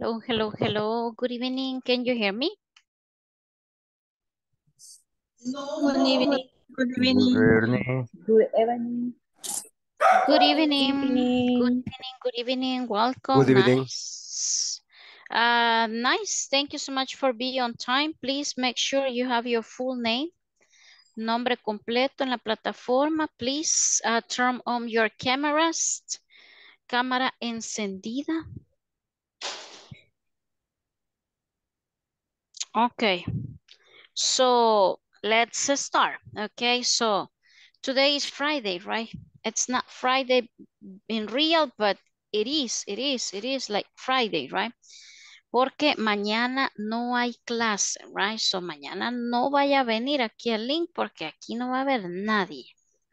Hello, hello, hello. Good evening. Can you hear me? Good evening. Good evening. Good evening. Good evening. Good evening. Good evening. Good evening. Good evening. Welcome. Good evening. Nice. Thank you so much for being on time. Please make sure you have your full name, nombre completo en la plataforma. Please turn on your cameras. Cámara encendida. Okay, so let's start. Okay, so today is Friday, right? It's not Friday in real, but it is like Friday, right? Porque mañana no hay clase, right? So mañana no vaya a venir aquí el link porque aquí no va a haber nadie,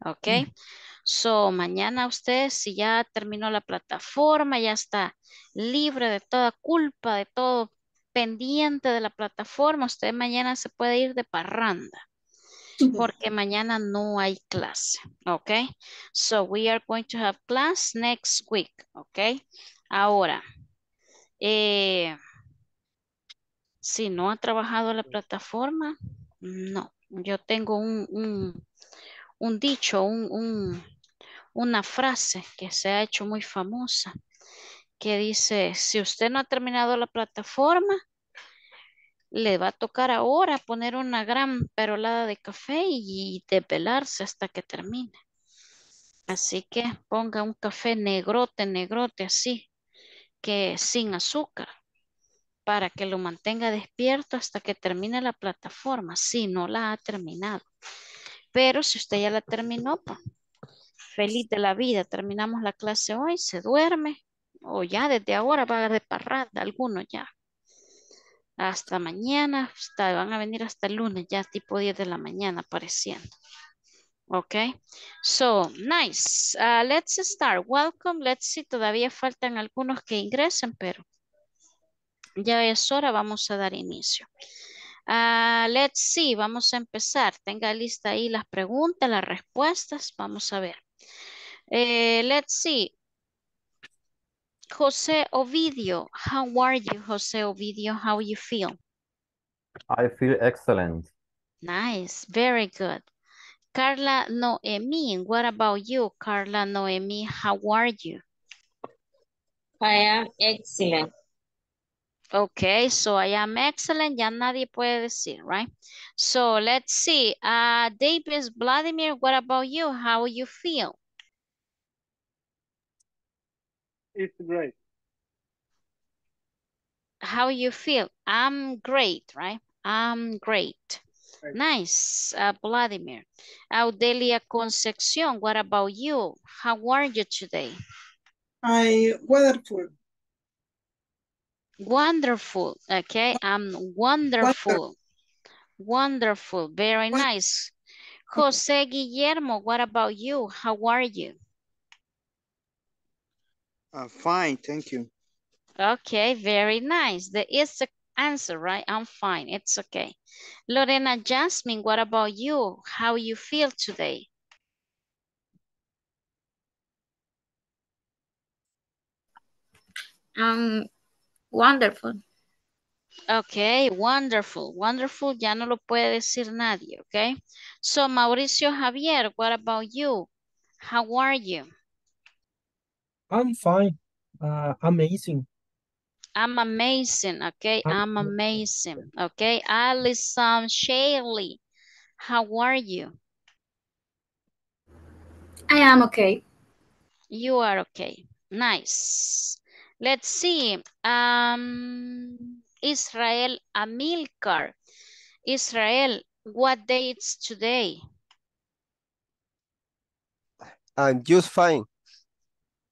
okay? So mañana usted, si ya terminó la plataforma, ya está libre de toda culpa, de todo pendiente de la plataforma, usted mañana se puede ir de parranda porque mañana no hay clase, okay? So we are going to have class next week, okay? Ahora, si no ha trabajado la plataforma, no. Yo tengo un dicho, una frase que se ha hecho muy famosa, que dice, si usted no ha terminado la plataforma, le va a tocar ahora poner una gran perolada de café y desvelarse hasta que termine. Así que ponga un café negrote, negrote así, que sin azúcar, para que lo mantenga despierto hasta que termine la plataforma, si no la ha terminado. Pero si usted ya la terminó, pues, feliz de la vida, terminamos la clase hoy, se duerme, o ya desde ahora va a reparar algunos ya. Hasta mañana, van a venir hasta el lunes, ya tipo 10 de la mañana apareciendo. Okay, so nice. Let's start. Welcome. Let's see. Todavía faltan algunos que ingresen, pero ya es hora, vamos a dar inicio. Let's see. Vamos a empezar. Tenga lista ahí las preguntas, las respuestas. Vamos a ver. Let's see. Jose Ovidio, how are you, Jose Ovidio? How you feel? I feel excellent. Nice, very good. Carla Noemi, what about you, Carla Noemi? How are you? I am excellent. Okay, so I am excellent, ya nadie puede decir, right? So let's see, David Vladimir, what about you? How you feel? It's great. How you feel? I'm great, right? I'm great. Right. Nice, Vladimir. Audelia Concepción, what about you? How are you today? I'm wonderful. Wonderful, okay. I'm wonderful. Wonderful, very nice. Jose Guillermo, what about you? How are you? Fine, thank you. Okay, very nice. That is the answer, right? I'm fine. It's okay. Lorena Jasmine, what about you? How you feel today? Wonderful. Okay, wonderful. Wonderful, ya no lo puede decir nadie, okay? So, Mauricio Javier, what about you? How are you? I'm fine. Amazing. I'm amazing. Okay. I'm amazing. Okay. Alison Shaley, how are you? I am okay. You are okay. Nice. Let's see. Israel Amilcar. Israel, what day is today? I'm just fine.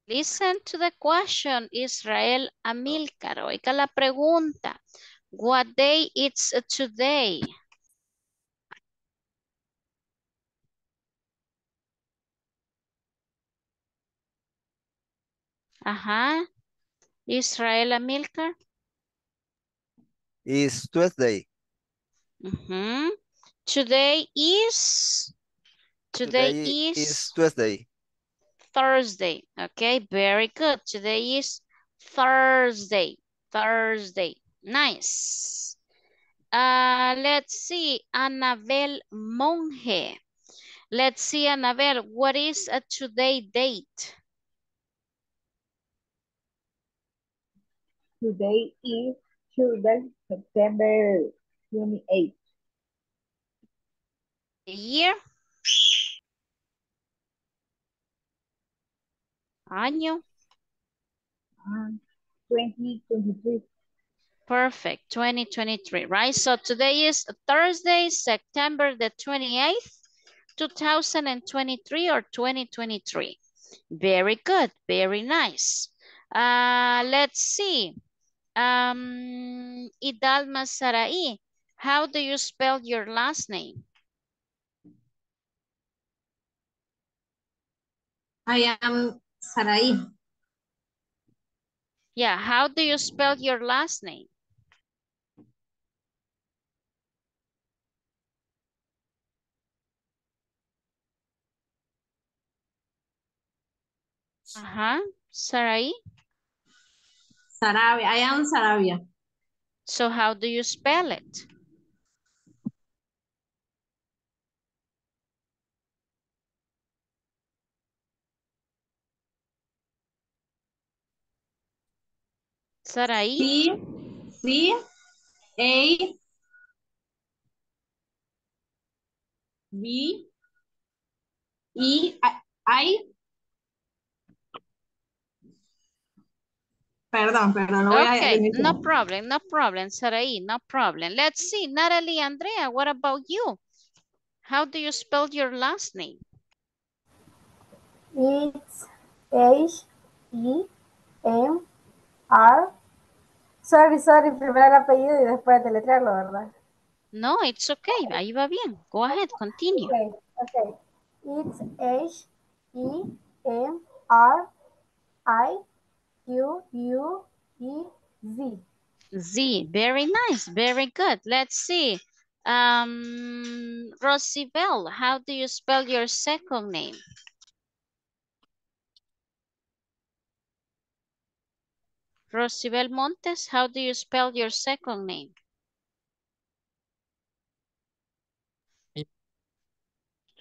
Listen to the question, Israel Amilcar. Oiga la pregunta. What day is today? Ajá. Israel Amilcar. It's Tuesday. Uh-huh. Today is Tuesday. Thursday. Okay, very good. Today is Thursday. Thursday. Nice. Let's see. Annabel Monge. Let's see, Annabel, what is a today date? Today is Tuesday, September 28th. The year? Año? 2023. Perfect, 2023, right? So today is Thursday, September the 28th, 2023 or 2023. Very good, very nice. Let's see. Idalma Sarai, how do you spell your last name? I am Sarai. Yeah, how do you spell your last name? Uh-huh. Sarai? Saravia. I am Saravia. So how do you spell it? Sarai? C A V E I. Perdón, no okay, voy a... no problem, Sarai, no problem. Let's see, Natalie Andrea, what about you? How do you spell your last name? It's H-E-M-R. Sorry, primero el apellido y después deletrearlo, ¿verdad? No, it's okay, ahí va bien. Go ahead, continue. Okay. It's H-E-M-R-I. U-U-E-Z. Z, very nice, very good. Let's see. Rosibel, how do you spell your second name? Rosibel Montes, how do you spell your second name?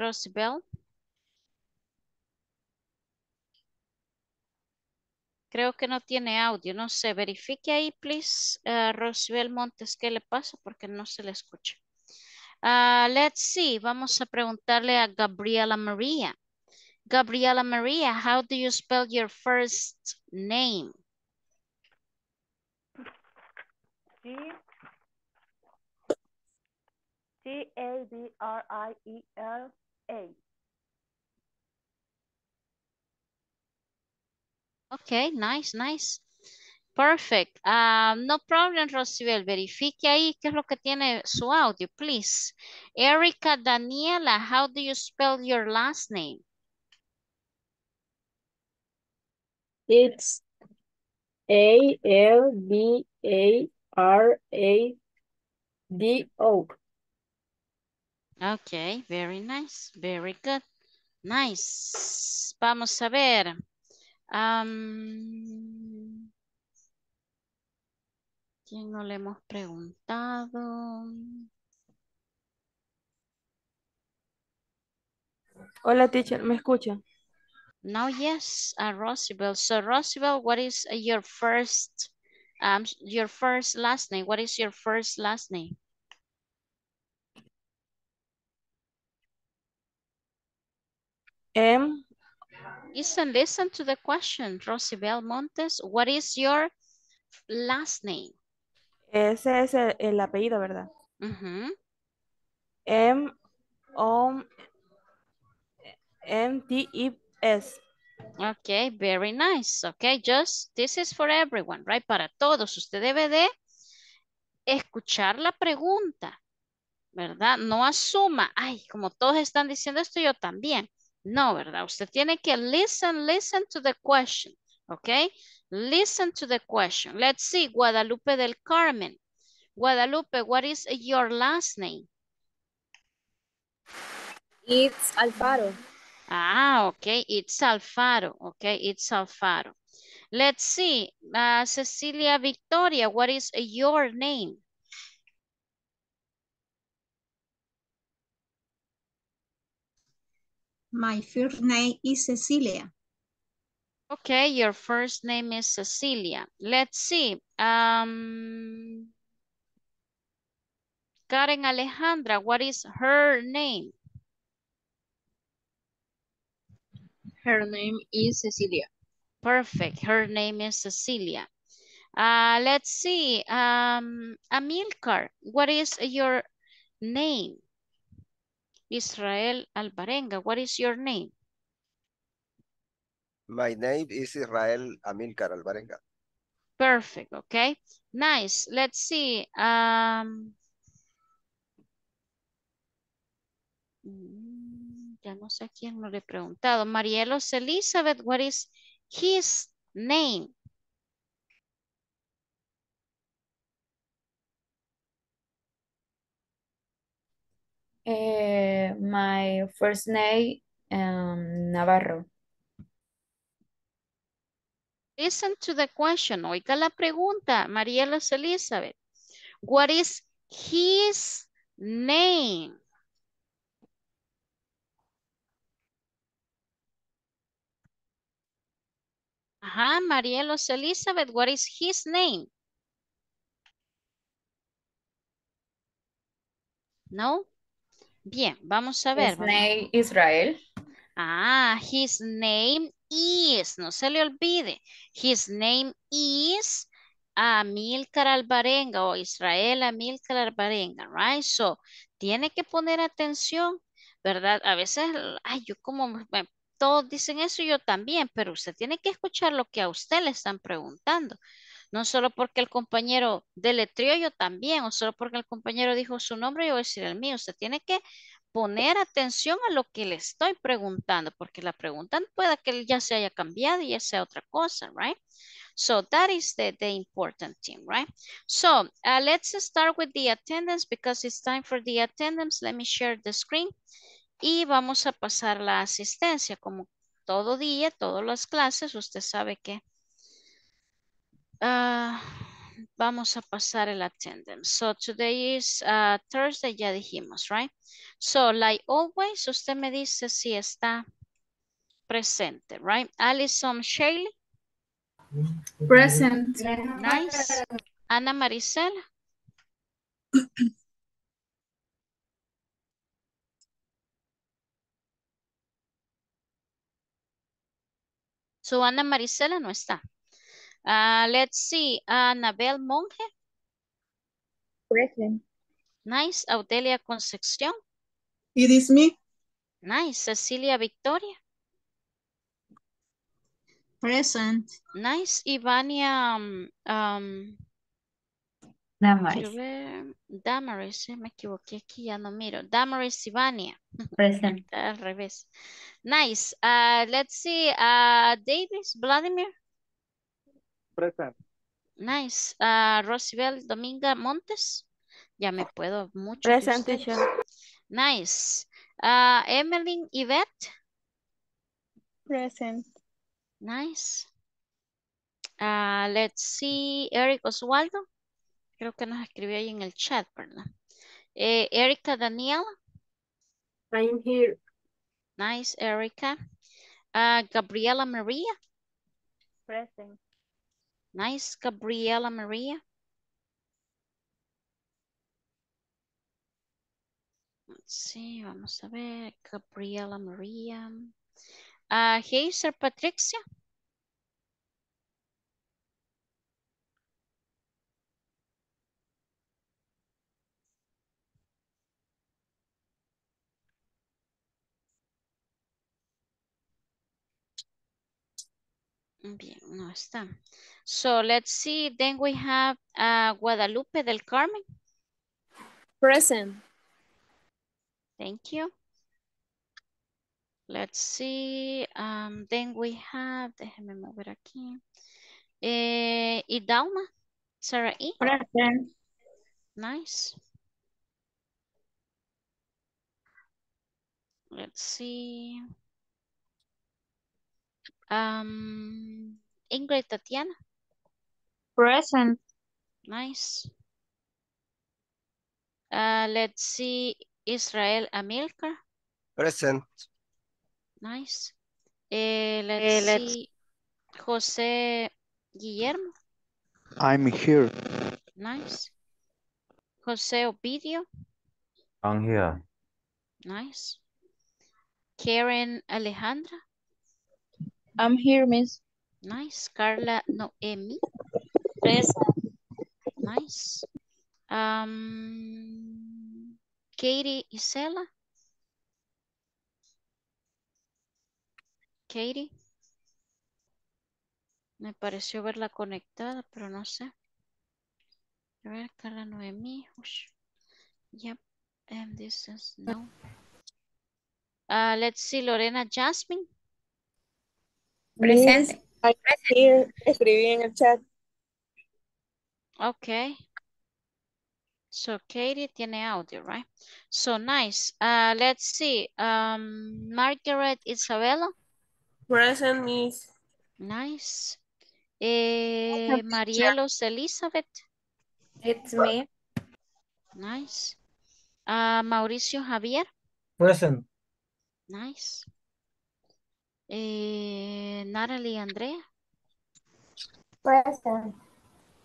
Rosibel? Creo que no tiene audio, no sé, verifique ahí, please. Rosibel Montes, ¿qué le pasa? Porque no se le escucha. Let's see, vamos a preguntarle a Gabriela María. Gabriela María, how do you spell your first name? G-A-B-R-I-E-L-A. Okay, nice. Perfect. No problem, Rosibel. Verifique ahí qué es lo que tiene su audio, please. Erika Daniela, how do you spell your last name? It's A-L-B-A-R-A-D-O. Okay, very nice. Very good. Nice. Vamos a ver. ¿Quién no le hemos preguntado? Hola, teacher, ¿me escucha? No, yes, Rosibel. So, Rosibel, what is your first last name? What is your first last name? M. Listen to the question, Rosibel Montes. What is your last name? Ese es el apellido, ¿verdad? Uh-huh. M-O-M-T-E-S. Okay, very nice. Okay, just, this is for everyone, right? Para todos. Usted debe de escuchar la pregunta, ¿verdad? No asuma, ay, como todos están diciendo esto, yo también. No, ¿verdad? Usted tiene que listen to the question, ¿ok? Listen to the question. Let's see, Guadalupe del Carmen. Guadalupe, what is your last name? It's Alfaro. Ah, ok, it's Alfaro, ok, it's Alfaro. Let's see. Cecilia Victoria, what is your name? My first name is Cecilia. Okay, your first name is Cecilia. Let's see. Karen Alejandra, what is her name? Her name is Cecilia. Perfect. Her name is Cecilia. Let's see. Amilcar, what is your name? Israel Albarenga, what is your name? My name is Israel Amilcar Albarenga. Perfect. Okay. Nice. Let's see. Ya no sé a quién no le he preguntado. Marielos Elizabeth, what is his name? My first name, Navarro. Listen to the question. Oiga la pregunta, Marielos Elizabeth. What is his name? Ajá, Marielos Elizabeth, what is his name? No. Bien, vamos a ver. His name is Israel. Ah, his name is, no se le olvide. His name is Amilcar Albarenga o Israel Amilcar Albarenga, right? So, tiene que poner atención, ¿verdad? A veces, ay, yo como... Todos dicen eso y yo también, pero usted tiene que escuchar lo que a usted le están preguntando. No solo porque el compañero deletreó yo también, o solo porque el compañero dijo su nombre yo voy a decir el mío. Usted tiene que poner atención a lo que le estoy preguntando, porque la pregunta pueda que ya se haya cambiado y ya sea otra cosa, right? So that is the important thing, right? So let's start with the attendance because it's time for the attendance. Let me share the screen. Y vamos a pasar la asistencia, como todo día, todas las clases, usted sabe que vamos a pasar el attendance. So today is Thursday, ya dijimos, right? So like always, usted me dice si está presente, right? Alison Shaley. Present. Nice. Ana Marisela. So, Ana Marisela no está. Let's see. Annabel Monge. Present. Nice. Audelia Concepción. It is me. Nice. Cecilia Victoria. Present. Nice. Ivania. Damaris. Damaris, me equivoqué aquí, ya no miro. Damaris Ivania. Present. Al revés. Nice. Let's see. Davis Vladimir. Present. Nice. Rosibel Dominga Montes. Ya me puedo mucho. Present. Nice. Emeline Yvette. Present. Nice. Let's see. Eric Oswaldo. Creo que nos escribió ahí en el chat, ¿verdad? Erika Daniela. I'm here. Nice, Erika. Gabriela María. Present. Nice, Gabriela María. Sí, vamos a ver. Gabriela María. Heiser Patricia. Bien, no está. So let's see. Then we have Guadalupe del Carmen. Present. Thank you. Let's see. Then we have, déjeme mover aquí. Idalma Sarai. Present. Nice. Let's see. Ingrid Tatiana. Present. Nice. Let's see. Israel Amilcar. Present. Nice. Let's see. Jose Guillermo. I'm here. Nice. Jose Ovidio. I'm here. Nice. Karen Alejandra. I'm here, miss. Nice. Carla Noemi. Present. Nice. Katie Isela. Katie. Me pareció verla conectada, pero no sé. A ver, Carla Noemi. Ush. Yep. And this is no. Let's see, Lorena Jasmine. Present. Escribí en el chat. Okay. So Katie tiene audio, right? So nice. Let's see. Margaret Isabella. Present, miss. Nice. Marielos Elizabeth. It's me. Nice. Mauricio Javier. Present. Nice. Natalie Andrea. Present.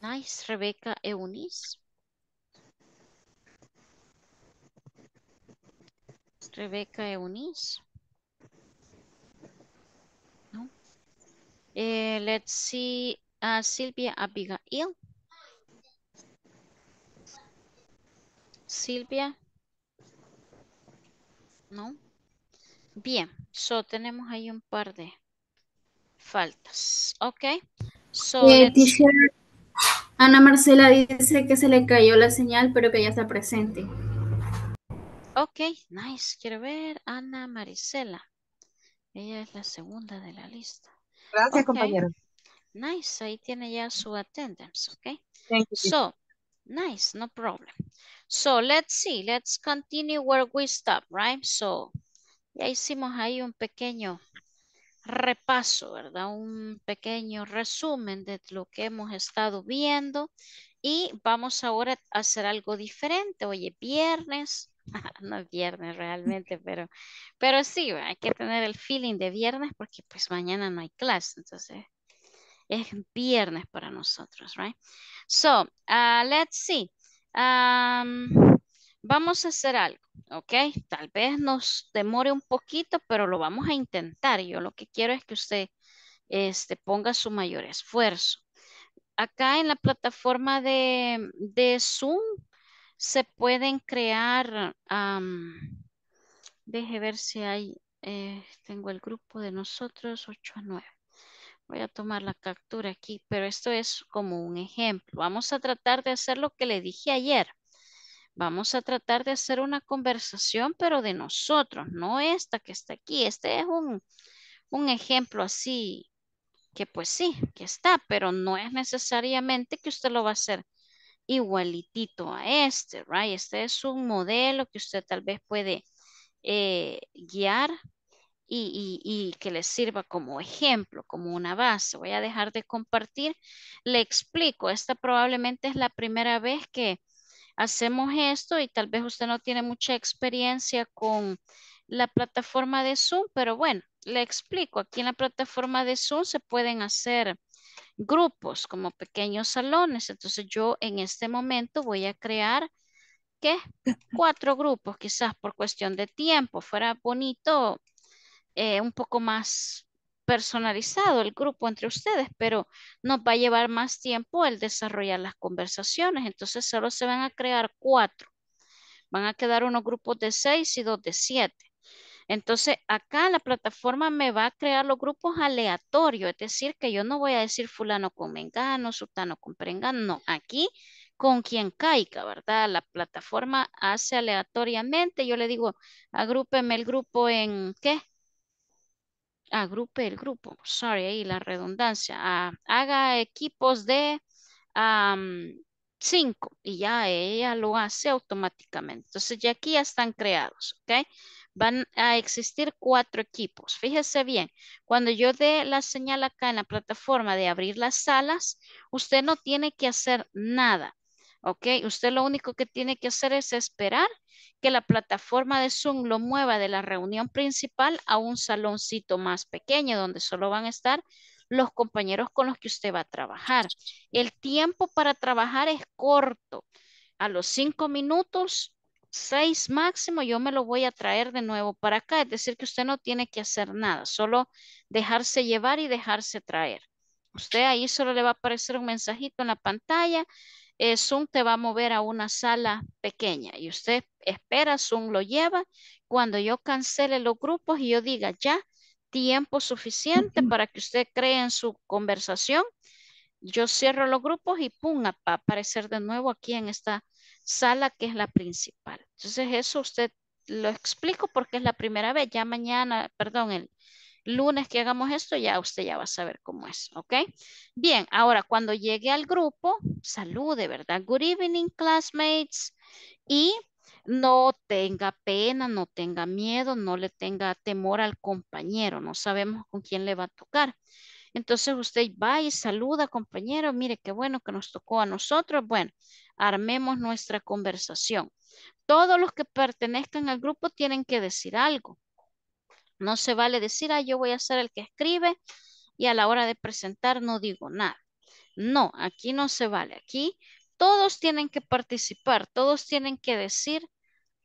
Nice. Rebecca Eunice. No. Let's see. Sylvia Abigail. Sylvia. No. Bien, so tenemos ahí un par de faltas. Ok. So teacher, Ana Marisela dice que se le cayó la señal, pero que ya está presente. Ok, nice. Quiero ver Ana Marisela. Ella es la segunda de la lista. Gracias, okay, compañero. Nice, ahí tiene ya su attendance, ok. Thank you. So, nice, no problem. So, let's see, let's continue where we stop, right? So, ya hicimos ahí un pequeño repaso, ¿verdad? Un pequeño resumen de lo que hemos estado viendo. Y vamos ahora a hacer algo diferente. Hoy es viernes. No es viernes realmente, pero sí, hay que tener el feeling de viernes porque pues mañana no hay clase. Entonces es viernes para nosotros, right? So, let's see. Vamos a hacer algo, ¿ok? Tal vez nos demore un poquito, pero lo vamos a intentar. Yo lo que quiero es que usted ponga su mayor esfuerzo. Acá en la plataforma de Zoom se pueden crear, deje ver si hay, tengo el grupo de nosotros 8 a 9. Voy a tomar la captura aquí, pero esto es como un ejemplo. Vamos a tratar de hacer lo que le dije ayer. Vamos a tratar de hacer una conversación, pero de nosotros, no esta que está aquí. Este es un ejemplo así, que pues sí, que está, pero no es necesariamente que usted lo va a hacer igualitito a este, right? Este es un modelo que usted tal vez puede guiar y que le sirva como ejemplo, como una base. Voy a dejar de compartir. Le explico, esta probablemente es la primera vez que hacemos esto y tal vez usted no tiene mucha experiencia con la plataforma de Zoom, pero bueno, le explico. Aquí en la plataforma de Zoom se pueden hacer grupos como pequeños salones. Entonces yo en este momento voy a crear, ¿qué? 4 grupos, quizás por cuestión de tiempo. Fuera bonito, un poco más personalizado el grupo entre ustedes, pero nos va a llevar más tiempo el desarrollar las conversaciones. Entonces solo se van a crear 4. Van a quedar unos grupos de 6 y 2 de 7. Entonces acá la plataforma me va a crear los grupos aleatorios, es decir, que yo no voy a decir fulano con mengano, sultano con perengano, no, aquí con quien caiga, ¿verdad? La plataforma hace aleatoriamente, yo le digo, agrúpeme el grupo en, ¿qué? Agrupe el grupo, sorry, ahí la redundancia, haga equipos de 5 y ya ella lo hace automáticamente. Entonces ya aquí ya están creados, ¿ok? van a existir 4 equipos. Fíjese bien, cuando yo dé la señal acá en la plataforma de abrir las salas, usted no tiene que hacer nada, ¿ok? Usted lo único que tiene que hacer es esperar que la plataforma de Zoom lo mueva de la reunión principal a un saloncito más pequeño donde solo van a estar los compañeros con los que usted va a trabajar. El tiempo para trabajar es corto. A los 5 minutos, 6 máximo, yo me lo voy a traer de nuevo para acá. Es decir, que usted no tiene que hacer nada, solo dejarse llevar y dejarse traer. Usted ahí solo le va a aparecer un mensajito en la pantalla. Zoom te va a mover a una sala pequeña y usted espera, Zoom lo lleva. Cuando yo cancele los grupos y yo diga ya, tiempo suficiente para que usted cree en su conversación, yo cierro los grupos y pum, va a aparecer de nuevo aquí en esta sala que es la principal. Entonces eso usted lo explico porque es la primera vez. Ya mañana, perdón, el lunes que hagamos esto, ya usted ya va a saber cómo es, ¿ok? Bien, ahora cuando llegue al grupo, salude, ¿verdad? Good evening, classmates. Y no tenga pena, no tenga miedo, no le tenga temor al compañero. No sabemos con quién le va a tocar. Entonces usted va y saluda, compañero. Mire, qué bueno que nos tocó a nosotros. Bueno, armemos nuestra conversación. Todos los que pertenezcan al grupo tienen que decir algo. No se vale decir, yo voy a ser el que escribe y a la hora de presentar no digo nada. No, aquí no se vale. Aquí todos tienen que participar, todos tienen que decir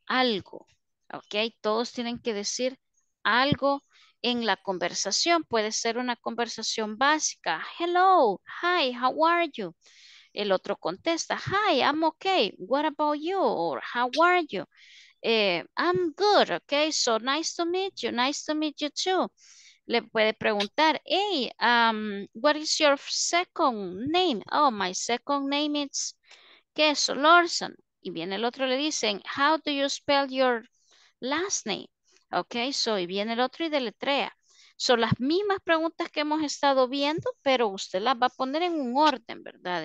algo, ¿ok? Todos tienen que decir algo en la conversación. Puede ser una conversación básica. Hello, hi, how are you? El otro contesta, hi, I'm okay. What about you? Or how are you? I'm good, okay, so nice to meet you too. Le puede preguntar, hey, what is your second name? Oh, my second name is, ¿qué es? Solorzano. Y viene el otro, le dicen, how do you spell your last name? Okay, so, y viene el otro y deletrea. Son las mismas preguntas que hemos estado viendo, pero usted las va a poner en un orden, ¿verdad?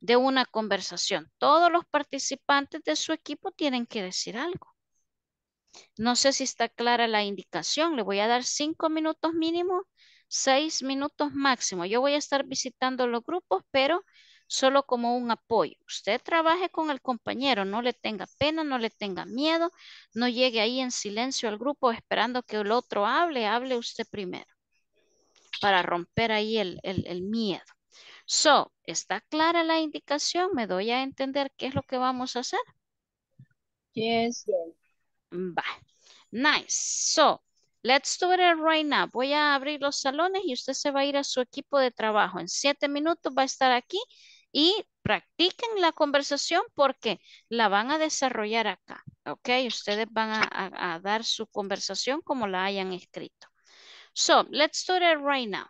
De una conversación. Todos los participantes de su equipo tienen que decir algo. No sé si está clara la indicación. Le voy a dar 5 minutos mínimo, 6 minutos máximo. Yo voy a estar visitando los grupos, pero solo como un apoyo. Usted trabaje con el compañero. No le tenga pena, no le tenga miedo. No llegue ahí en silencio al grupo esperando que el otro hable. Hable usted primero para romper ahí el miedo. So, ¿está clara la indicación? ¿Me doy a entender qué es lo que vamos a hacer? Yes. Va. Nice. So, let's do it right now. Voy a abrir los salones y usted se va a ir a su equipo de trabajo. En 7 minutos va a estar aquí y practiquen la conversación porque la van a desarrollar acá. ¿Ok? Ustedes van a dar su conversación como la hayan escrito. So, let's do it right now.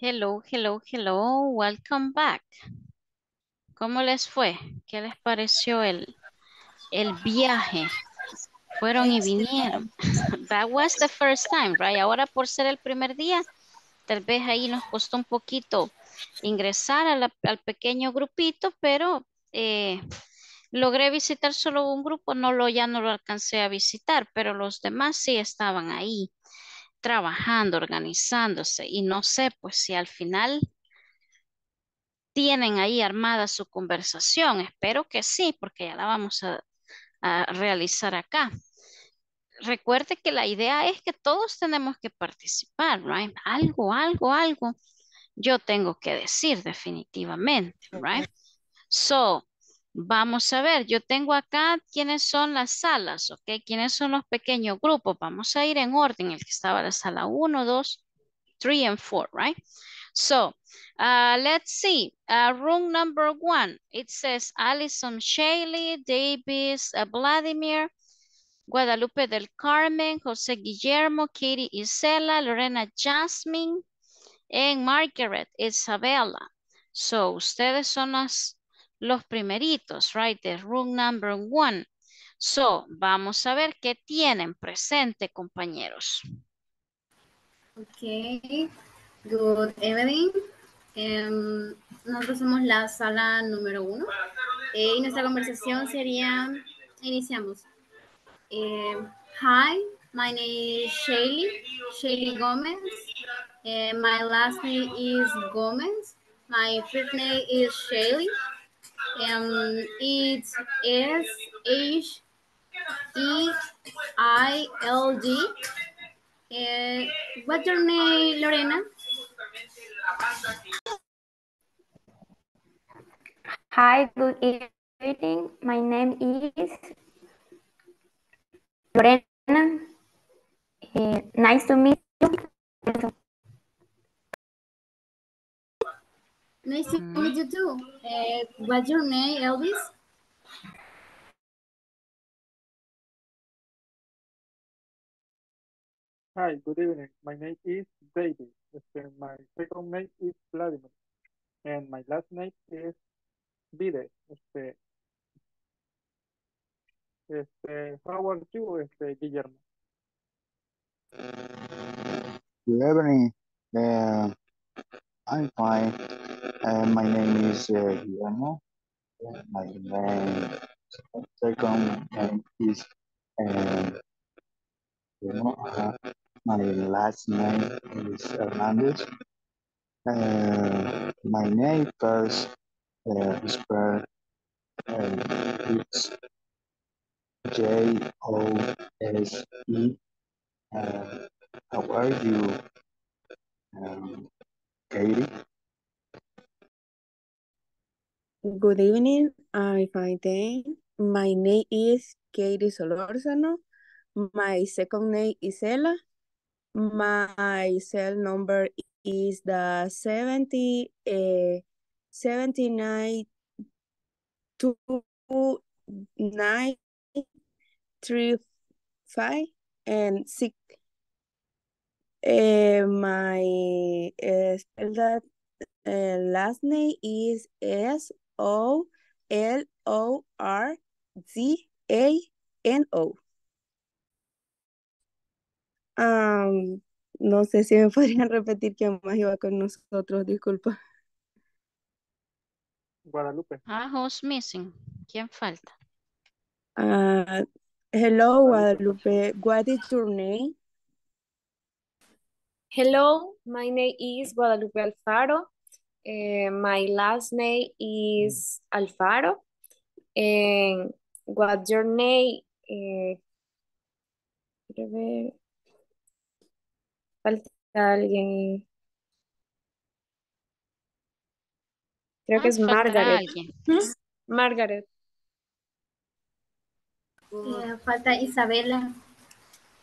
Hello, hello, hello. Welcome back. ¿Cómo les fue? ¿Qué les pareció el viaje? Fueron y vinieron. That was the first time, right? Ahora por ser el primer día, tal vez ahí nos costó un poquito ingresar al pequeño grupito, pero logré visitar solo un grupo, ya no lo alcancé a visitar, pero los demás sí estaban ahí, trabajando, organizándose, y no sé, pues si al final tienen ahí armada su conversación. Espero que sí, porque ya la vamos a realizar acá. Recuerde que la idea es que todos tenemos que participar, right? Algo yo tengo que decir definitivamente, right? So, vamos a ver, yo tengo acá quiénes son las salas, ¿ok? ¿Quiénes son los pequeños grupos? Vamos a ir en orden, el que estaba en la sala 1, 2, 3 and 4, right? So, let's see, room number 1, it says Alison Shaley, Davis, Vladimir, Guadalupe del Carmen, Jose Guillermo, Katie Isela, Lorena Jasmine, and Margaret Isabella. So, ustedes son los primeritos, right? The room number 1. So, vamos a ver qué tienen presente, compañeros. Ok. Good evening. Nosotros somos la sala número 1. Y nuestra conversación sería, iniciamos. Hi, my name is Sheily Gómez. My last name is Gómez. My first name is Sheily. It's S-H-E-I-L-D. What's your name, Lorena? Hi, good evening. My name is Lorena. Nice to meet you. Nice to meet you too. What's your name, Elvis? Hi, good evening. My name is David. My second name is Vladimir. And my last name is Vide. How are you, Guillermo? Good evening. I'm fine. My name is Guillermo. My name, second name is Guillermo. My last name is Hernandez. My name first is it's J-O-S-E. How are you, Katie? Good evening. I'm fine. My name is Keiry Solorzano. My second name is Ella. My cell number is the 792935 and 6. My last name is S-O-L-O-R-Z-A-N-O. No sé si me podrían repetir quién más iba con nosotros, disculpa. Guadalupe. Who's missing? ¿Quién falta? Hello, Guadalupe. What is your name? Hello, my name is Guadalupe Alfaro. My last name is Alfaro. And what's your name? Falta alguien. Creo que es Margaret. Margaret. Falta Isabella.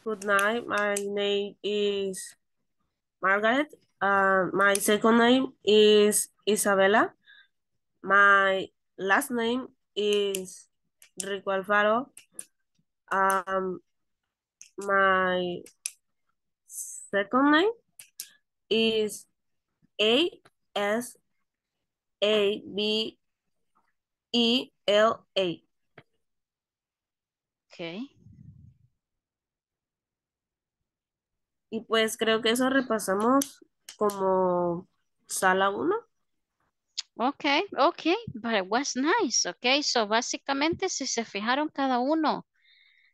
Good night. My name is Margaret. My second name is Isabella. My last name is Rico Alfaro. My second name is A-S-A-B-E-L-A. Ok. Y pues creo que eso repasamos como sala 1. Ok, but it was nice. Ok, so básicamente si se fijaron cada uno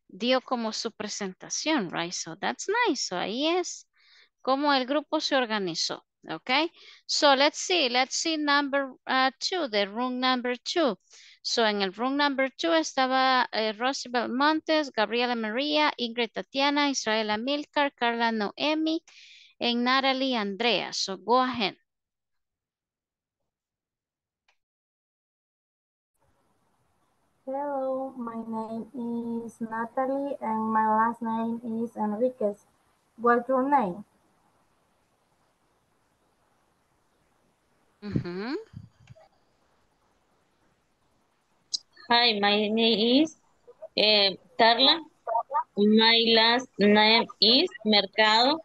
dio como su presentación, right? So that's nice. So ahí es como el grupo se organizó. Okay, so let's see number 2, the room number 2. So en el room number 2 estaba Rosibel Montes, Gabriela María, Ingrid Tatiana, Israel Amilcar, Carla Noemi, and Natalie Andrea. So go ahead. Hello, my name is Natalie and my last name is Enriquez. What's your name? Mm-hmm. Hi, my name is Carla. My last name is Mercado.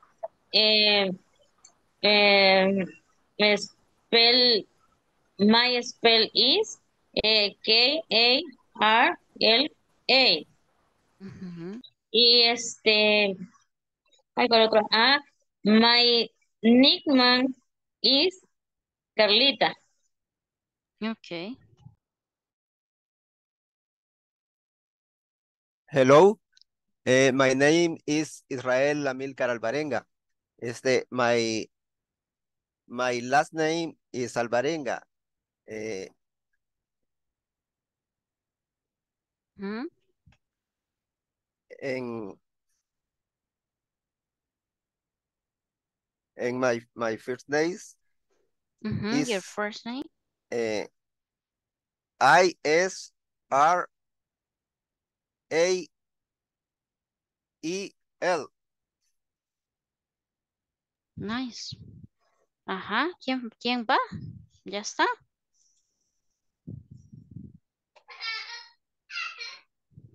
My spell is K-A-R-L-A. Mm-hmm. Y my nickname is Carlita. Okay. Hello. My name is Israel Amilcar Albarenga. My last name is Albarenga. And my first name. Mm-hmm. Your first name? Israel. Nice. Ajá. ¿Quién va? Ya está.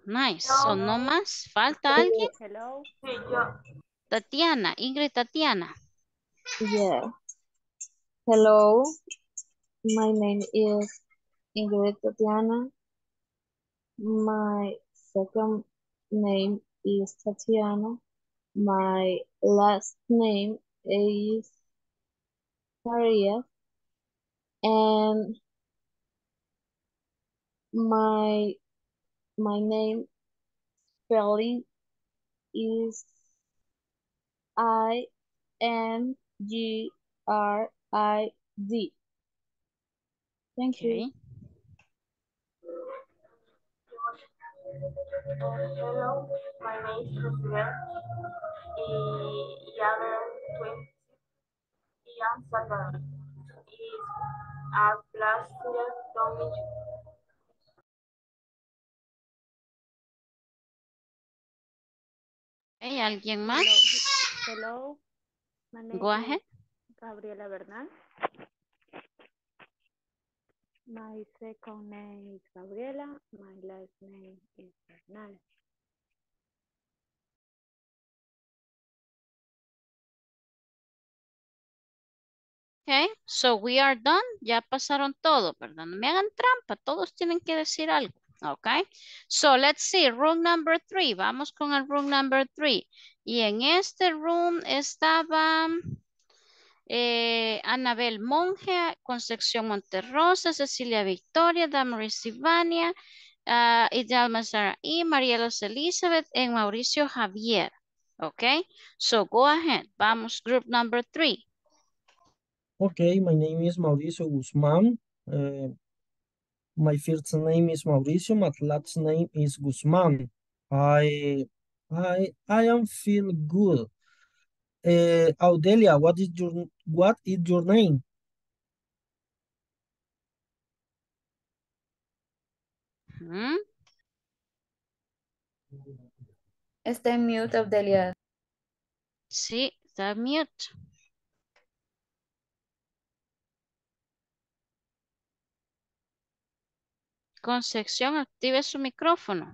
Nice. Hello. ¿O no más? ¿Falta alguien? Hello. Tatiana. Ingrid Tatiana. Yeah. Hello, my name is Ingrid Tatiana. My second name is Tatiana. My last name is Maria. And my name spelling is INGRID. Thank you. Hello, my name is Rosibel. Y I'm Salvador. Is a plaster domino. Hey, ¿alguien más? Hello. Go ahead. Gabriela Bernal. My second name is Gabriela. My last name is Bernal. Okay, so we are done. Ya pasaron todo. Perdón, no me hagan trampa. Todos tienen que decir algo. Okay, so let's see. Room number 3. Vamos con el room number 3. Y en este room estaba... Annabel Monge, Concepción Monterrosa, Cecilia Victoria, Damaris Orellana, Idalma Sarai, María Elizabeth, and Mauricio Javier. Okay, so go ahead. Vamos, group number 3. Okay, my name is Mauricio Guzmán. My first name is Mauricio, my last name is Guzmán. I am feel good. Audelia, what is your name? Está en mute, Audelia. Sí, está en mute. Concepción, active su micrófono.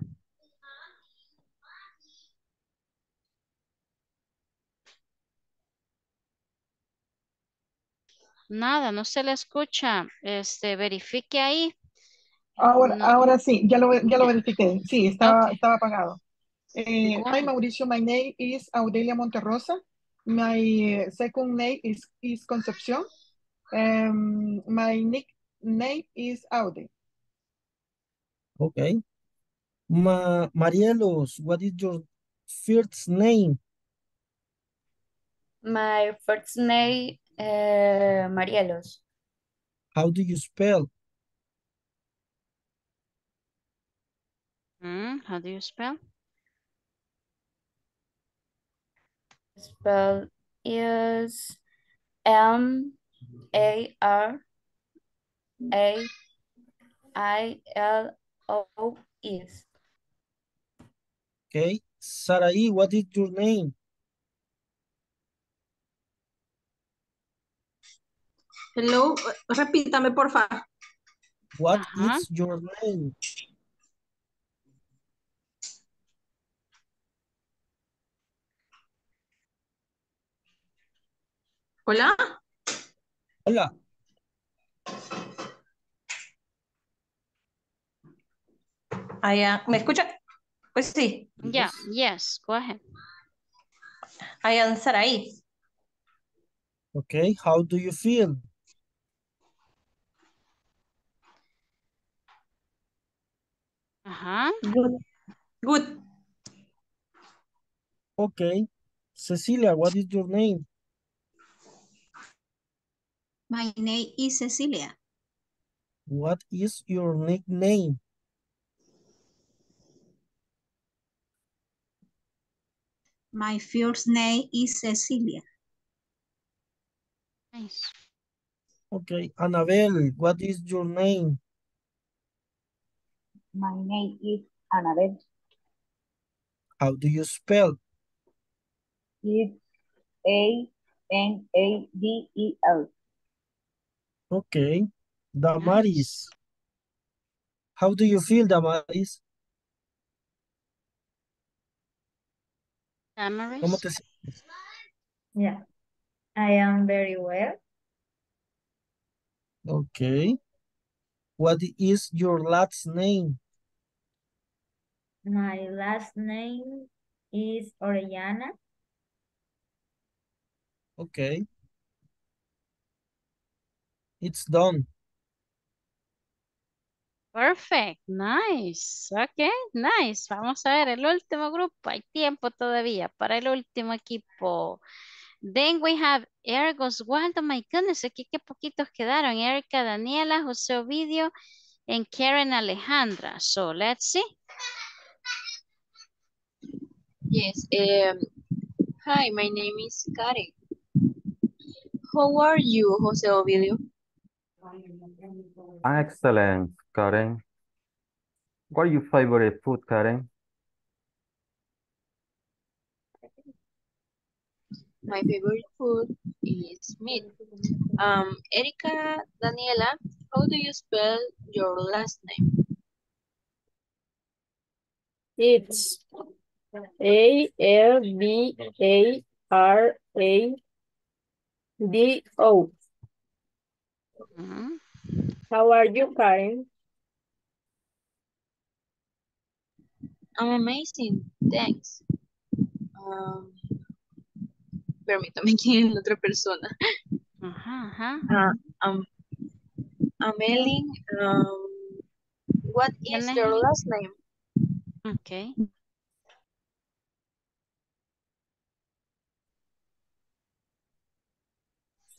Nada, no se le escucha. Verifique ahí. Ahora, no. Ahora sí, ya lo verifiqué. Sí, estaba apagado. Hi, Mauricio, my name is Audelia Monterrosa. My second name is Concepción. My nickname is Audi. Okay. Marielos, what is your first name? My first name, Marielos. How do you spell? How do you spell? Spell is M-A-R-A-I-L-O-S. Okay. Sarai, what is your name? Hello, repítame, por favor. What is your name? Hola. Hola. ¿Me escucha? Pues sí. Yeah, yes, go ahead. I am Sarai. Okay, how do you feel? Good. Okay. Cecilia, what is your name? My name is Cecilia. What is your nickname? My first name is Cecilia. Nice. Okay, Annabel, what is your name? My name is Annabel. How do you spell? It's A-N-A-B-E-L. Okay, Damaris. How do you feel, Damaris? Damaris? ¿Cómo te sientes? Yeah, I am very well. Okay. What is your last name? My last name is Orellana. Okay. It's done. Perfect. Nice. Okay, nice. Vamos a ver el último grupo. Hay tiempo todavía para el último equipo. Then we have Eric Oswaldo. My goodness, aquí qué poquitos quedaron. Erika Daniela, Jose Ovidio, and Karen Alejandra. So let's see. Yes. Hi, my name is Karen. How are you, Jose Ovidio? Excellent, Karen. What is your favorite food, Karen? My favorite food is meat. Erika Daniela, how do you spell your last name? It's A-L-B-A-R-A-D-O. How are you, Karen? I'm amazing, thanks. Permítame, ¿quién es otra persona? Ameline, what is your last name? Okay.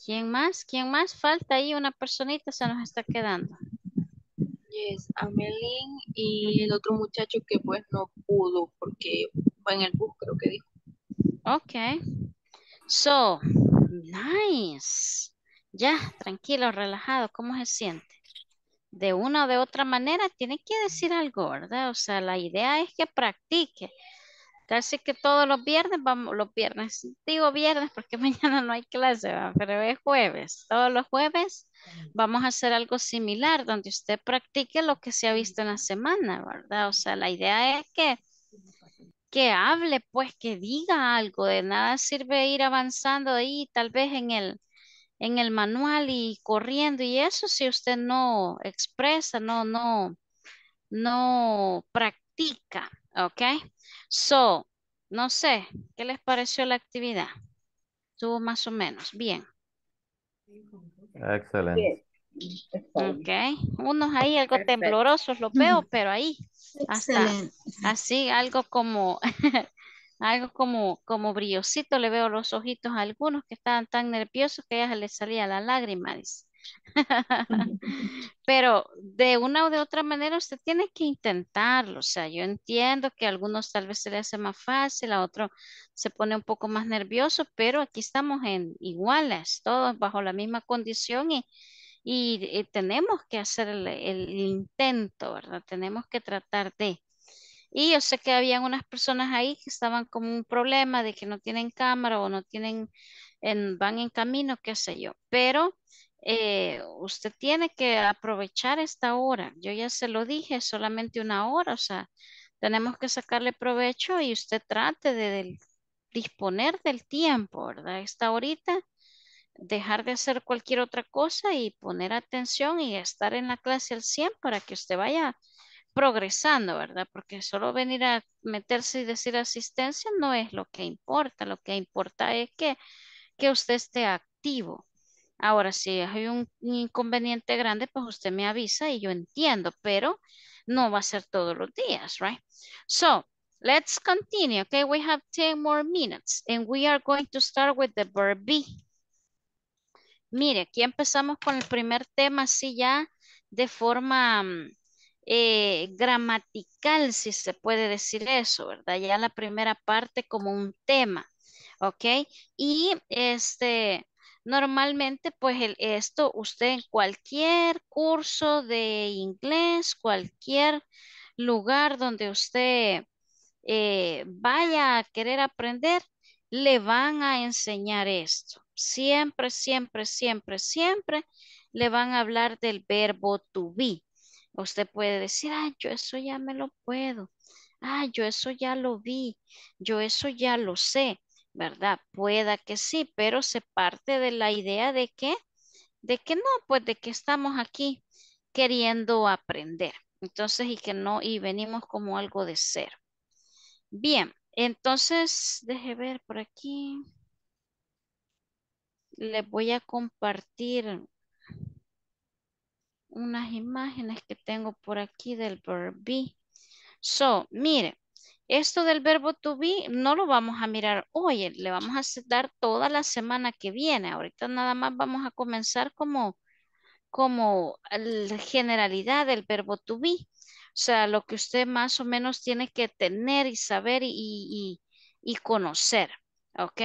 ¿Quién más? ¿Quién más? Falta ahí una personita, se nos está quedando. Yes, Ameline y el otro muchacho que pues no pudo porque fue en el bus, creo que dijo. Okay. So, nice. Ya, tranquilo, relajado, ¿cómo se siente? De una o de otra manera tiene que decir algo, ¿verdad? O sea, la idea es que practique. Casi que todos los viernes, vamos, los viernes, digo viernes porque mañana no hay clase, ¿verdad? Pero es jueves. Todos los jueves vamos a hacer algo similar donde usted practique lo que se ha visto en la semana, ¿verdad? O sea, la idea es que hable, pues, que diga algo. De nada sirve ir avanzando ahí, tal vez en el en el manual y corriendo y eso, si usted no expresa, no practica, ¿ok? So, no sé, ¿qué les pareció la actividad? Estuvo más o menos bien. Excelente. Ok, unos ahí algo temblorosos los veo, pero ahí hasta así algo como algo como brillosito, le veo los ojitos a algunos que estaban tan nerviosos que ya se les salía la lágrima, dice. Pero de una o de otra manera usted tiene que intentarlo, o sea, yo entiendo que a algunos tal vez se le hace más fácil, a otros se pone un poco más nervioso, pero aquí estamos en iguales, todos bajo la misma condición y tenemos que hacer el intento, ¿verdad? Tenemos que tratar de... Y yo sé que habían unas personas ahí que estaban con un problema de que no tienen cámara o no tienen, van en camino, qué sé yo. Pero usted tiene que aprovechar esta hora. Yo ya se lo dije, solamente una hora. O sea, tenemos que sacarle provecho y usted trate de disponer del tiempo, ¿verdad? Esta horita, dejar de hacer cualquier otra cosa y poner atención y estar en la clase al 100 para que usted vaya progresando, ¿verdad? Porque solo venir a meterse y decir asistencia no es lo que importa es que usted esté activo. Ahora, si hay un inconveniente grande, pues usted me avisa y yo entiendo, pero no va a ser todos los días, right? So, let's continue, okay? We have 10 more minutes and we are going to start with the verb be. Mire, aquí empezamos con el primer tema, así ya de forma... gramatical, si se puede decir eso, ¿verdad? Ya la primera parte como un tema, ¿ok? Y normalmente, pues esto usted en cualquier curso de inglés, cualquier lugar donde usted vaya a querer aprender, le van a enseñar esto. Siempre, siempre, siempre, siempre le van a hablar del verbo to be. Usted puede decir, ah, yo eso ya me lo puedo. Ah, yo eso ya lo vi. Yo eso ya lo sé, ¿verdad? Pueda que sí, pero se parte de la idea de que no, pues de que estamos aquí queriendo aprender. Entonces, y que no, y venimos como algo de cero. Bien, entonces, deje ver por aquí. Les voy a compartir unas imágenes que tengo por aquí del verbo be. So, mire, esto del verbo to be no lo vamos a mirar hoy, le vamos a dar toda la semana que viene. Ahorita nada más vamos a comenzar como la generalidad del verbo to be. O sea, lo que usted más o menos tiene que tener y saber y conocer. ¿Ok?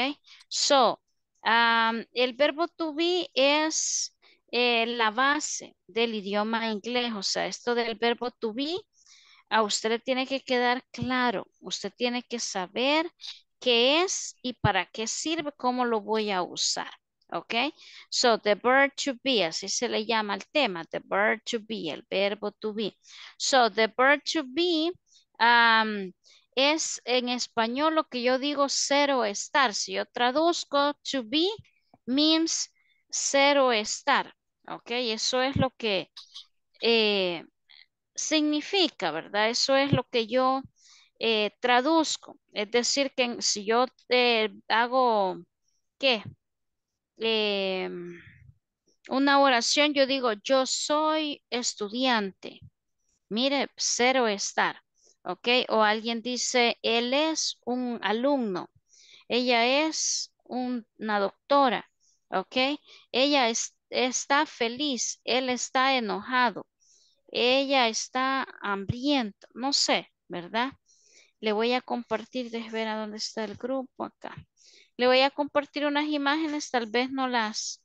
So, el verbo to be es... la base del idioma inglés, o sea, esto del verbo to be, a usted le tiene que quedar claro, usted tiene que saber qué es y para qué sirve, cómo lo voy a usar, ¿ok? So, the verb to be, así se le llama el tema, the verb to be, el verbo to be. So, the verb to be es en español lo que yo digo ser o estar, si yo traduzco to be means ser o estar. Ok, eso es lo que significa, ¿verdad? Eso es lo que yo traduzco. Es decir, que si yo hago, ¿qué? Una oración, yo digo, yo soy estudiante. Mire, ser o estar. Ok, o alguien dice, él es un alumno. Ella es una doctora. Ok, ella está feliz, él está enojado, ella está hambrienta, no sé, ¿verdad? Le voy a compartir, déjame ver a dónde está el grupo acá. Le voy a compartir unas imágenes, tal vez no las...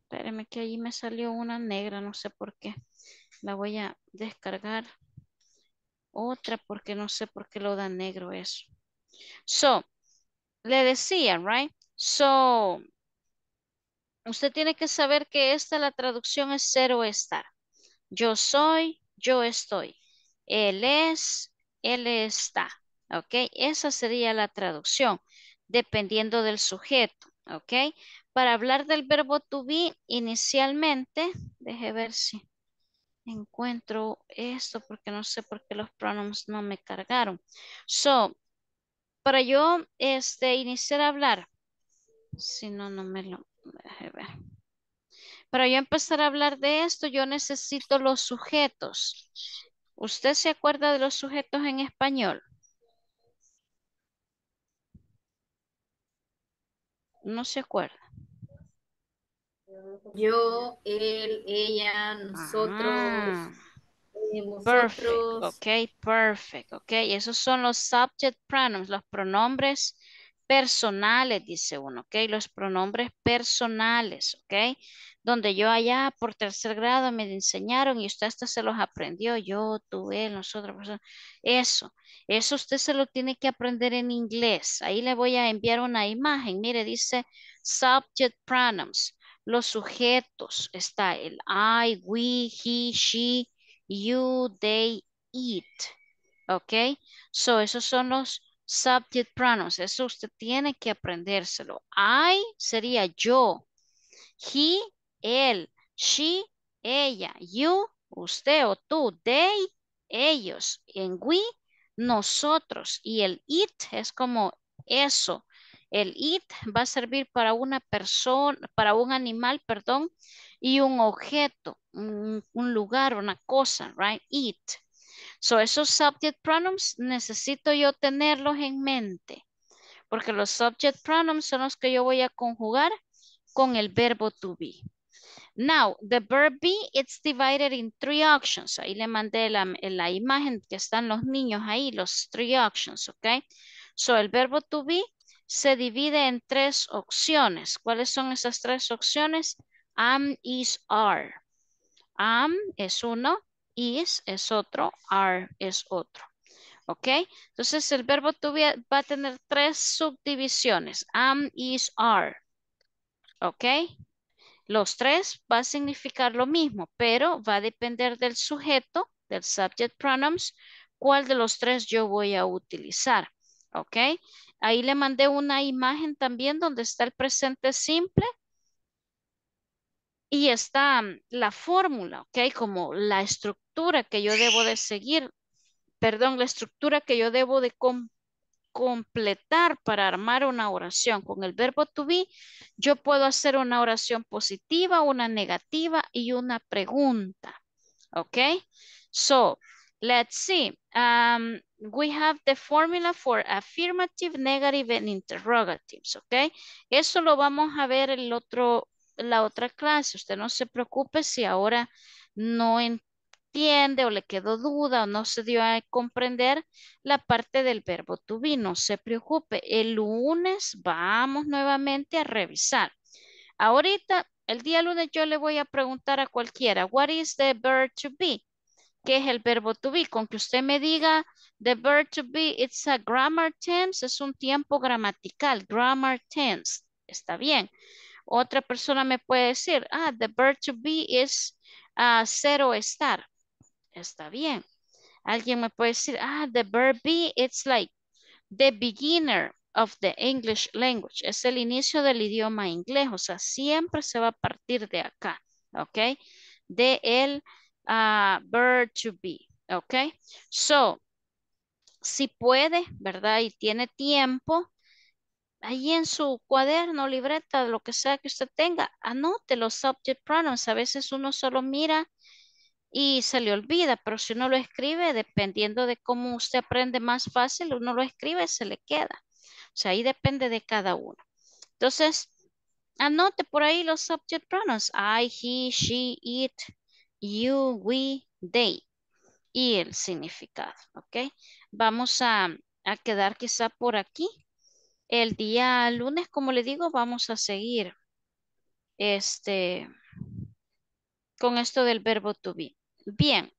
Espérenme que allí me salió una negra, no sé por qué. La voy a descargar otra porque no sé por qué lo da negro eso. So, le decía, right? So... Usted tiene que saber que esta la traducción es ser o estar. Yo soy, yo estoy. Él es, él está. ¿Ok? Esa sería la traducción, dependiendo del sujeto. ¿Ok? Para hablar del verbo to be inicialmente, deje ver si encuentro esto porque no sé por qué los pronombres no me cargaron. So, para yo iniciar a hablar, si no, no me lo deje ver. Para yo empezar a hablar de esto, yo necesito los sujetos. ¿Usted se acuerda de los sujetos en español? No se acuerda. Yo, él, ella, nosotros. Ah, perfect. Ok, perfect. Ok, esos son los subject pronouns, los pronombres personales, dice uno. Ok, los pronombres personales. Ok, donde yo allá por tercer grado me enseñaron y usted hasta se los aprendió. Yo, tú, él, nosotros. Eso usted se lo tiene que aprender en inglés. Ahí le voy a enviar una imagen. Mire, dice subject pronouns. Los sujetos, está el I, we, he, she, you, they, it. Ok, so esos son los subject pronouns. Eso usted tiene que aprendérselo. I sería yo, he, él, she, ella, you, usted o tú, they, ellos, en we, nosotros. Y el it es como eso. El it va a servir para una persona, para un animal, perdón, y un objeto, un lugar, una cosa, right? It. So esos subject pronouns necesito yo tenerlos en mente, porque los subject pronouns son los que yo voy a conjugar con el verbo to be. Now, the verb be, it's divided in three actions. Ahí le mandé la imagen que están los niños ahí, los three actions, ok? So el verbo to be se divide en tres opciones. ¿Cuáles son esas tres opciones? Am, is, are. Am es uno, is es otro, are es otro. ¿Ok? Entonces el verbo to be va a tener tres subdivisiones. Am, is, are. ¿Ok? Los tres va a significar lo mismo, pero va a depender del sujeto, del subject pronouns, cuál de los tres yo voy a utilizar. ¿Ok? Ahí le mandé una imagen también donde está el presente simple y está la fórmula, ¿ok? Como la estructura que yo debo de seguir, perdón, la estructura que yo debo de completar para armar una oración. Con el verbo to be, yo puedo hacer una oración positiva, una negativa y una pregunta, ¿ok? So, let's see. We have the formula for affirmative, negative, and interrogatives, ¿ok? Eso lo vamos a ver la otra clase. Usted no se preocupe si ahora no entiende o le quedó duda o no se dio a comprender la parte del verbo to be. No se preocupe. El lunes vamos nuevamente a revisar. Ahorita, el día lunes, yo le voy a preguntar a cualquiera, what is the verb to be? ¿Qué es el verbo to be? Con que usted me diga, the verb to be, it's a grammar tense, es un tiempo gramatical, grammar tense, está bien. Otra persona me puede decir, the verb to be is cero estar, está bien. Alguien me puede decir, the verb be, it's like the beginner of the English language, es el inicio del idioma inglés, o sea, siempre se va a partir de acá, ¿ok? De el verb to be, ok. So, si puede, ¿verdad? Y tiene tiempo, ahí en su cuaderno, libreta, lo que sea que usted tenga, anote los subject pronouns. A veces uno solo mira y se le olvida, pero si uno lo escribe, dependiendo de cómo usted aprende más fácil, uno lo escribe, se le queda. O sea, ahí depende de cada uno. Entonces, anote por ahí los subject pronouns. I, he, she, it, you, we, they, y el significado, ¿ok? Vamos a quedar quizá por aquí. El día lunes, como le digo, vamos a seguir con esto del verbo to be. Bien,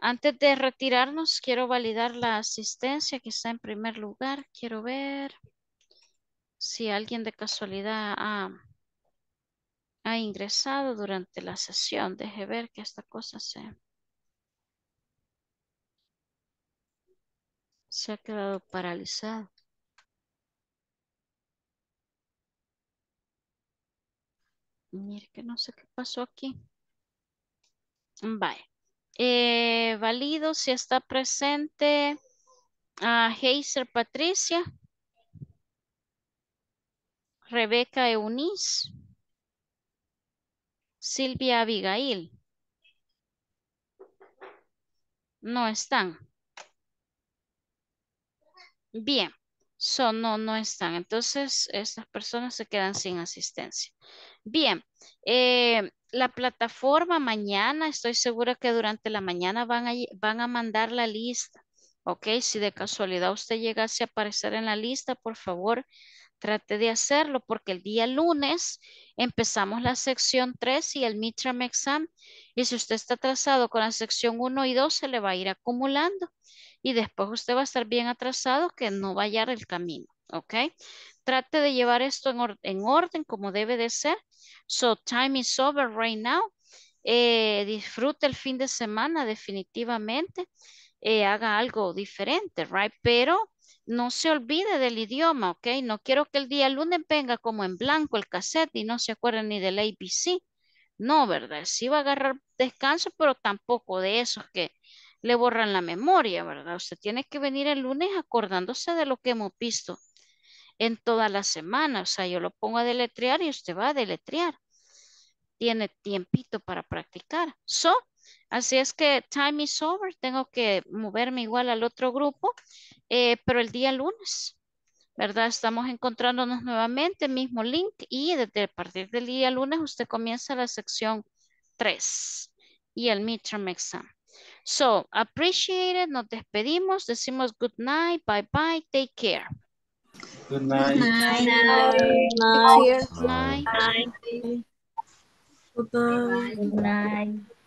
antes de retirarnos, quiero validar la asistencia que está en primer lugar. Quiero ver si alguien de casualidad ha ingresado durante la sesión. Deje ver que esta cosa se ha quedado paralizada. Mire que no sé qué pasó aquí. Vaya. Valido, si está presente. Heiser Patricia. Rebecca Eunice. Sylvia Abigail. No están. Bien. So, no están. Entonces, estas personas se quedan sin asistencia. Bien. La plataforma mañana, estoy segura que durante la mañana van a mandar la lista. Ok, si de casualidad usted llegase a aparecer en la lista, por favor, trate de hacerlo, porque el día lunes empezamos la sección 3 y el midterm exam. Y si usted está atrasado con la sección 1 y 2, se le va a ir acumulando. Y después usted va a estar bien atrasado, que no va a hallar el camino, ¿ok? Trate de llevar esto en orden como debe de ser. So, time is over right now. Disfrute el fin de semana definitivamente. Haga algo diferente, right? Pero no se olvide del idioma, ¿ok? No quiero que el día lunes venga como en blanco el cassette y no se acuerden ni del ABC. No, ¿verdad? Sí va a agarrar descanso, pero tampoco de esos que le borran la memoria, ¿verdad? Usted tiene que venir el lunes acordándose de lo que hemos visto en toda la semana. O sea, yo lo pongo a deletrear y usted va a deletrear. Tiene tiempito para practicar. So, así es que time is over. Tengo que moverme igual al otro grupo, pero el día lunes, ¿verdad? Estamos encontrándonos nuevamente, mismo link, y desde a partir del día lunes usted comienza la sección 3 y el midterm exam. So, appreciate it. Nos despedimos. Decimos good night, bye bye, take care. Good night. Good night. Good night. Good night. Good night. Good night. Good night. Good night.